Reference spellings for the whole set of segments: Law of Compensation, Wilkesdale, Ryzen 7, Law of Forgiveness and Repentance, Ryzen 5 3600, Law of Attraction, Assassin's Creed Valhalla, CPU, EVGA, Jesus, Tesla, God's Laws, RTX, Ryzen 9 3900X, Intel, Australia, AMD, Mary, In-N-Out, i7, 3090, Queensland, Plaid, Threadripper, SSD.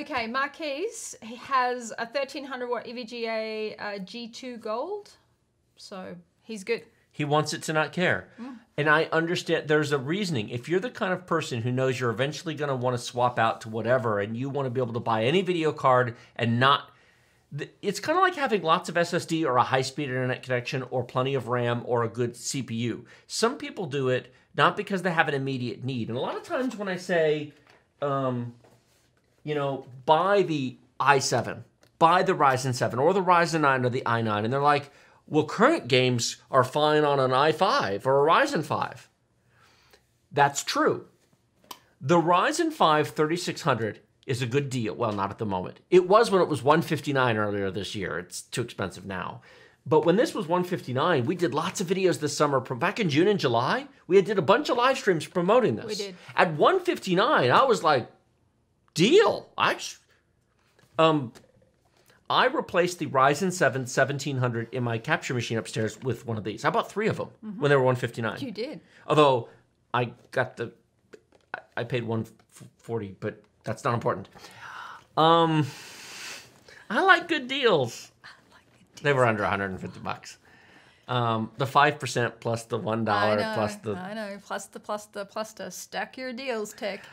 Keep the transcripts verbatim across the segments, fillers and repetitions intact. Okay, Marquise, he has a thirteen hundred watt E V G A uh, G two Gold, so he's good. He wants it to not care. Mm. And I understand there's a reasoning. If you're the kind of person who knows you're eventually going to want to swap out to whatever and you want to be able to buy any video card and not... It's kind of like having lots of S S D or a high-speed internet connection or plenty of RAM or a good C P U. Some people do it not because they have an immediate need. And a lot of times when I say, um, you know, buy the i seven, buy the Ryzen seven or the Ryzen nine or the i nine, and they're like, well, current games are fine on an i five or a Ryzen five. That's true. The Ryzen five thirty-six hundred is a good deal. Well, not at the moment. It was when it was one fifty-nine earlier this year. It's too expensive now. But when this was one fifty-nine, we did lots of videos this summer. Back in June and July, we did a bunch of live streams promoting this. We did. At one fifty-nine, I was like, deal. I, um, I replaced the Ryzen seven seventeen hundred in my capture machine upstairs with one of these. I bought three of them mm-hmm. when they were one fifty-nine. You did. Although I got the, I paid one forty, but that's not important. Um, I like good deals. I like good deals. They were under one hundred fifty bucks. Um, the five percent plus the one dollar I know, plus the... I know, plus the, plus the, plus the stack your deals tech.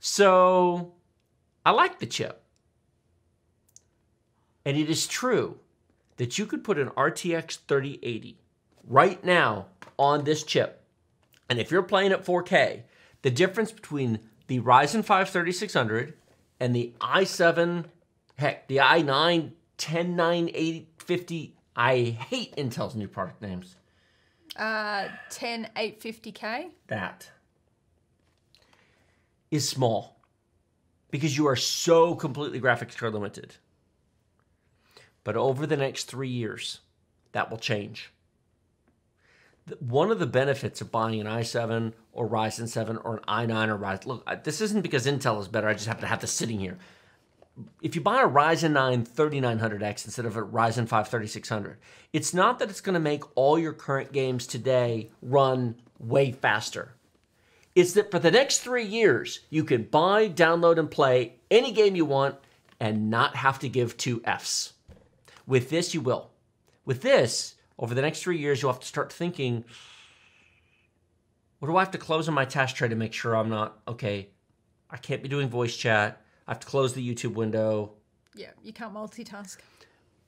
So I like the chip. And it is true that you could put an R T X thirty eighty right now on this chip. And if you're playing at four K, the difference between the Ryzen five thirty-six hundred and the i seven, heck, the i nine ten nine eighty fifty, I hate Intel's new product names. Uh, ten eight fifty K? That is small because you are so completely graphics card limited. But over the next three years, that will change. One of the benefits of buying an i seven or Ryzen seven or an i nine or Ryzen... Look, this isn't because Intel is better. I just happen to have this sitting here. If you buy a Ryzen nine thirty-nine hundred X instead of a Ryzen five thirty-six hundred, it's not that it's going to make all your current games today run way faster. It's that for the next three years, you can buy, download, and play any game you want and not have to give two Fs. With this, you will. With this, over the next three years, you'll have to start thinking, what do I have to close on my task tray to make sure I'm not, okay, I can't be doing voice chat. I have to close the YouTube window. Yeah, you can't multitask.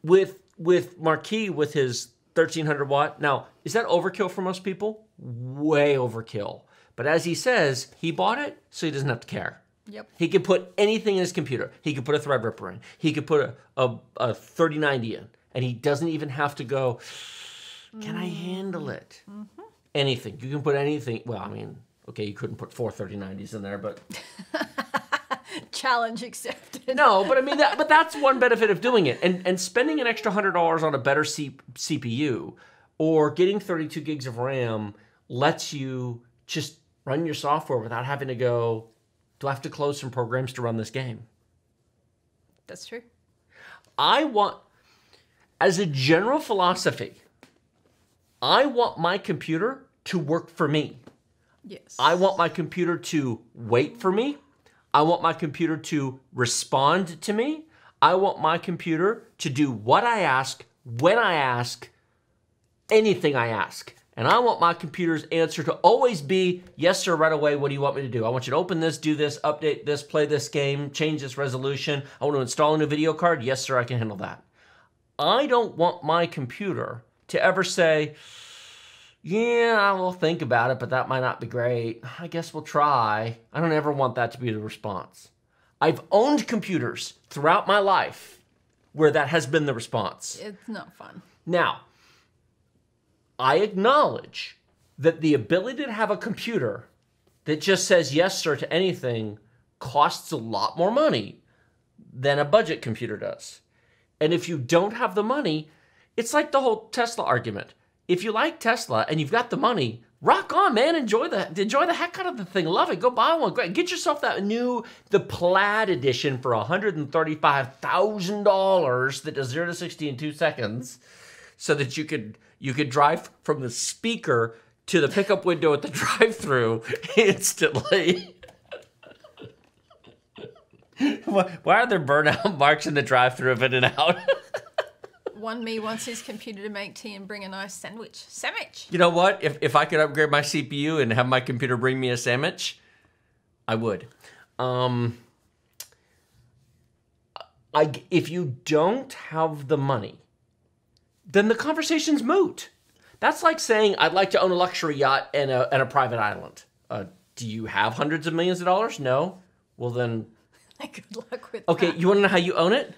With with Marquis, with his thirteen hundred watt, now, is that overkill for most people? Way overkill. But as he says, he bought it, so he doesn't have to care. Yep. He could put anything in his computer. He could put a Threadripper in. He could put a, a, a thirty ninety in. And he doesn't even have to go, can I handle it? Mm-hmm. Anything. You can put anything. Well, I mean, okay, you couldn't put four thirty nineties in there, but... Challenge accepted. No, but I mean, that, but that's one benefit of doing it. And, and spending an extra one hundred dollars on a better C CPU or getting thirty-two gigs of RAM lets you just run your software without having to go... Do I have to close some programs to run this game? That's true. I want, as a general philosophy, I want my computer to work for me. Yes. I want my computer to wait for me. I want my computer to respond to me. I want my computer to do what I ask, when I ask, anything I ask. And I want my computer's answer to always be, yes, sir, right away, what do you want me to do? I want you to open this, do this, update this, play this game, change this resolution. I want to install a new video card. Yes, sir, I can handle that. I don't want my computer to ever say, yeah, I will think about it, but that might not be great. I guess we'll try. I don't ever want that to be the response. I've owned computers throughout my life where that has been the response. It's not fun. Now, I acknowledge that the ability to have a computer that just says yes, sir, to anything costs a lot more money than a budget computer does. And if you don't have the money, it's like the whole Tesla argument. If you like Tesla and you've got the money, rock on, man. Enjoy the, enjoy the heck out of the thing. Love it. Go buy one. Get yourself that new, the Plaid edition for one hundred thirty-five thousand dollars that does zero to sixty in two seconds so that you could... You could drive from the speaker to the pickup window at the drive-thru instantly. Why are there burnout marks in the drive-thru of In-N-Out? One me wants his computer to make tea and bring a nice sandwich. Sandwich! You know what? If, if I could upgrade my C P U and have my computer bring me a sandwich, I would. Um, I, if you don't have the money, then the conversation's moot. That's like saying, I'd like to own a luxury yacht and a, and a private island. Uh, do you have hundreds of millions of dollars? No. Well, then... Good luck with okay, that. Okay, you want to know how you own it?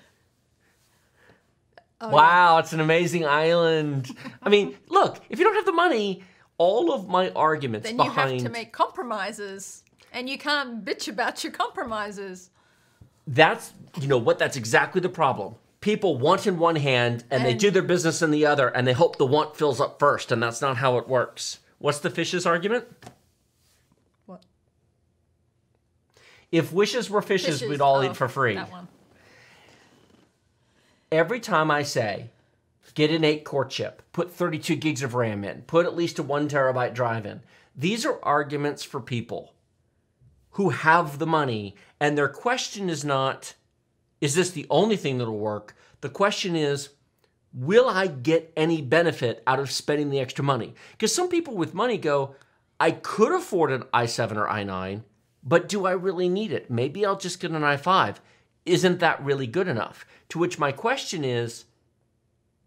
Oh. Wow, it's an amazing island. I mean, look, if you don't have the money, all of my arguments then behind... Then you have to make compromises, and you can't bitch about your compromises. That's, you know what, that's exactly the problem. People want in one hand, and, and they do their business in the other, and they hope the want fills up first, and that's not how it works. What's the fish's argument? If wishes were fishes, fishes. we'd all oh, eat for free. That one. Every time I say, get an eight core chip, put thirty-two gigs of RAM in, put at least a one terabyte drive in, these are arguments for people who have the money, and their question is not, is this the only thing that'll work? The question is, will I get any benefit out of spending the extra money? Because some people with money go, I could afford an i seven or i nine, but do I really need it? Maybe I'll just get an i five. Isn't that really good enough? To which my question is,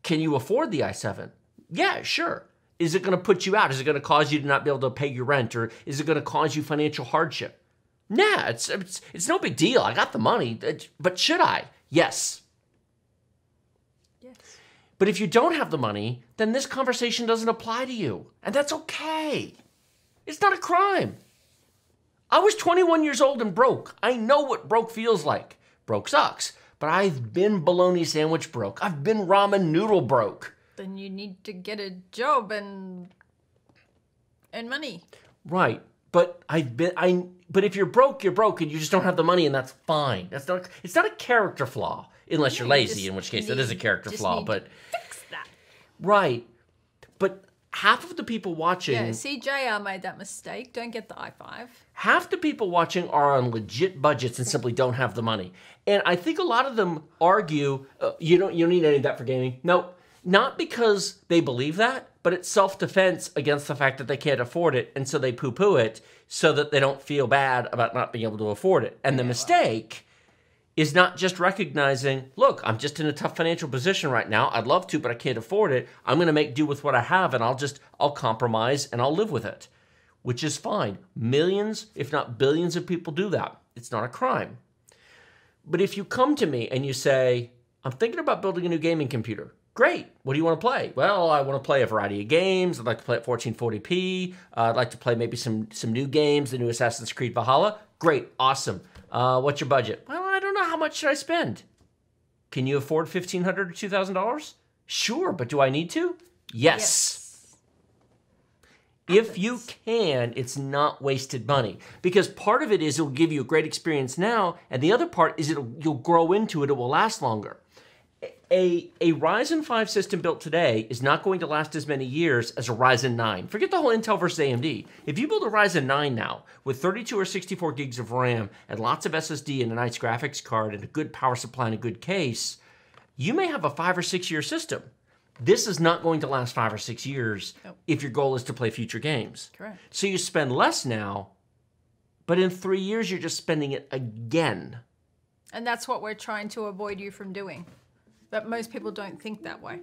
can you afford the i seven? Yeah, sure. Is it gonna put you out? Is it gonna cause you to not be able to pay your rent? Or is it gonna cause you financial hardship? Nah, it's, it's, it's no big deal. I got the money, but should I? Yes. Yes. But if you don't have the money, then this conversation doesn't apply to you. And that's okay. It's not a crime. I was twenty-one years old and broke. I know what broke feels like. Broke sucks, but I've been bologna sandwich broke. I've been ramen noodle broke. Then you need to get a job and and money. Right, but I've been I. But if you're broke, you're broke, and you just don't have the money, and that's fine. That's not. It's not a character flaw, unless yeah, you're lazy, you in which case need, it is a character just flaw. Need but to fix that. Right, but. Half of the people watching... Yeah, C J R made that mistake. Don't get the i five. Half the people watching are on legit budgets and simply don't have the money. And I think a lot of them argue, uh, you, don't, you don't need any of that for gaming. No, not because they believe that, but it's self-defense against the fact that they can't afford it, and so they poo-poo it so that they don't feel bad about not being able to afford it. And the yeah, mistake... Well. is not just recognizing, look, I'm just in a tough financial position right now. I'd love to, but I can't afford it. I'm gonna make do with what I have, and I'll just, I'll compromise and I'll live with it, which is fine. Millions, if not billions of people do that. It's not a crime. But if you come to me and you say, I'm thinking about building a new gaming computer. Great, what do you wanna play? Well, I wanna play a variety of games. I'd like to play at fourteen forty p. Uh, I'd like to play maybe some, some new games, the new Assassin's Creed Valhalla. Great, awesome. Uh, what's your budget? Well, I don't know. How much should I spend? Can you afford fifteen hundred dollars or two thousand dollars? Sure, but do I need to? Yes. yes. If you can, it's not wasted money. Because part of it is it'll give you a great experience now, and the other part is it'll, you'll grow into it. It will last longer. A, a Ryzen five system built today is not going to last as many years as a Ryzen nine. Forget the whole Intel versus A M D. If you build a Ryzen nine now with thirty-two or sixty-four gigs of RAM and lots of S S D and a nice graphics card and a good power supply and a good case, you may have a five or six year system. This is not going to last five or six years oh. if your goal is to play future games. Correct. So you spend less now, but in three years you're just spending it again. And that's what we're trying to avoid you from doing. But most people don't think that way.